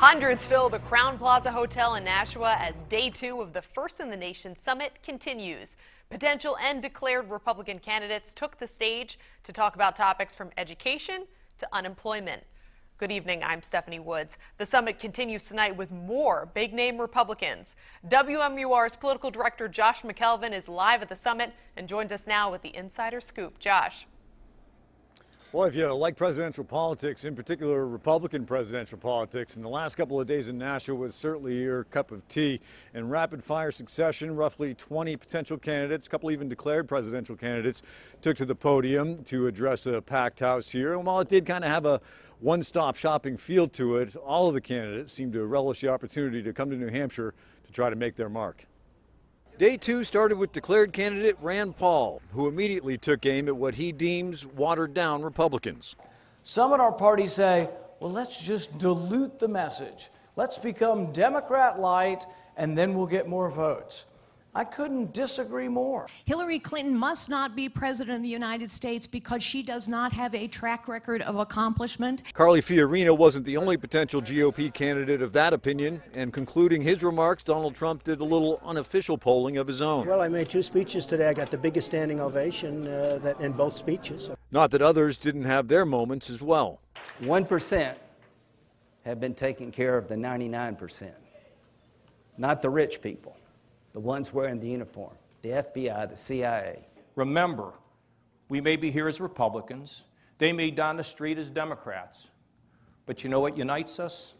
Hundreds fill the Crowne Plaza Hotel in Nashua as day two of the First in the Nation Summit continues. Potential and declared Republican candidates took the stage to talk about topics from education to unemployment. Good evening, I'm Stephanie Woods. The summit continues tonight with more big-name Republicans. WMUR's political director Josh McElveen is live at the summit and joins us now with the insider scoop. Josh. Well, if you like presidential politics, in particular Republican presidential politics, in the last couple of days in Nashua was certainly your cup of tea. In rapid-fire succession, roughly 20 potential candidates, a couple even declared presidential candidates, took to the podium to address a packed house here. And while it did kind of have a one-stop shopping feel to it, all of the candidates seemed to relish the opportunity to come to New Hampshire to try to make their mark. Day two started with declared candidate Rand Paul, who immediately took aim at what he deems watered-down Republicans. Some in our party say, well, let's just dilute the message. Let's become Democrat light, and then we'll get more votes. I couldn't disagree more. Hillary Clinton must not be president of the United States because she does not have a track record of accomplishment. Carly Fiorina wasn't the only potential GOP candidate of that opinion, and concluding his remarks, Donald Trump did a little unofficial polling of his own. Well, I made two speeches today. I got the biggest standing ovation in both speeches. Not that others didn't have their moments as well. 1% have been taking care of the 99%, not the rich people. The ones wearing the uniform, the FBI, the CIA. Remember, we may be here as Republicans, they may be down the street as Democrats, but you know what unites us?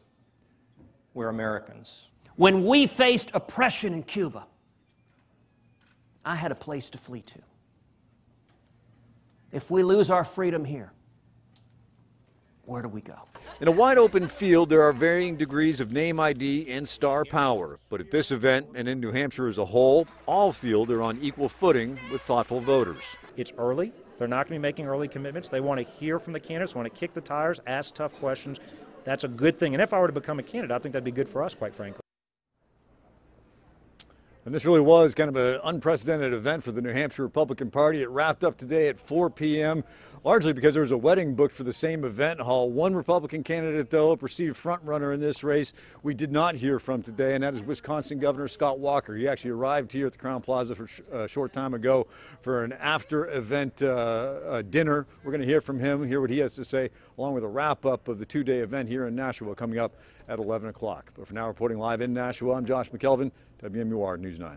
We're Americans. When we faced oppression in Cuba, I had a place to flee to. If we lose our freedom here, where do we go? In a wide-open field, there are varying degrees of name ID and star power. But at this event, and in New Hampshire as a whole, all field are on equal footing with thoughtful voters. It's early. They're not going to be making early commitments. They want to hear from the candidates, want to kick the tires, ask tough questions. That's a good thing. And if I were to become a candidate, I think that'd be good for us, quite frankly. And this really was kind of an unprecedented event for the New Hampshire Republican Party. It wrapped up today at 4 p.m., largely because there was a wedding booked for the same event hall. One Republican candidate, though, a perceived front-runner in this race, we did not hear from today, and that is Wisconsin Governor Scott Walker. He actually arrived here at the Crowne Plaza for a short time ago for an after-event dinner. We're going to hear from him, hear what he has to say, along with a wrap-up of the two-day event here in Nashua coming up at 11 o'clock. But for now, reporting live in Nashua, I'm Josh McElveen, WMUR News 9.